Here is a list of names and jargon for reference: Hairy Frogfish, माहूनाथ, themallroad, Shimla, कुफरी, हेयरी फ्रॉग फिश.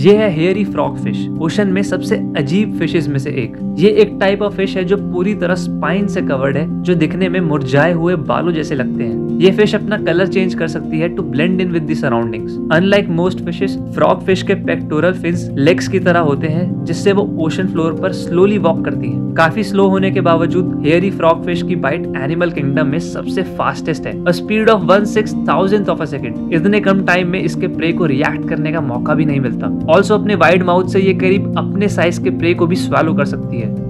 ये है हेयरी फ्रॉग फिश, ocean में सबसे अजीब फिशेस में से एक। ये एक टाइप ऑफ फिश है जो पूरी तरह स्पाइन से कवर्ड है, जो दिखने में मुरझाए हुए बालों जैसे लगते हैं। ये फिश अपना कलर चेंज कर सकती है to blend in with the surroundings. Unlike most fishes, frog fish के पेक्टोरल फिन्स लेग्स की तरह होते हैं, जिससे वो ओशन फ्लोर पर स्लोली वॉक करती है। काफी स्लो होने के बावजूद हेयरी फ्रॉग फिश की बाइट एनिमल किंगडम में सबसे फास्टेस्ट है, और speed of 1/6000 of a second. इतने कम टाइम में इसके प्रे को रिएक्ट करने का मौका भी नहीं मिलता। ऑल्सो अपने वाइड माउथ से ये करीब अपने साइज के प्रे को भी स्वालो कर सकती है।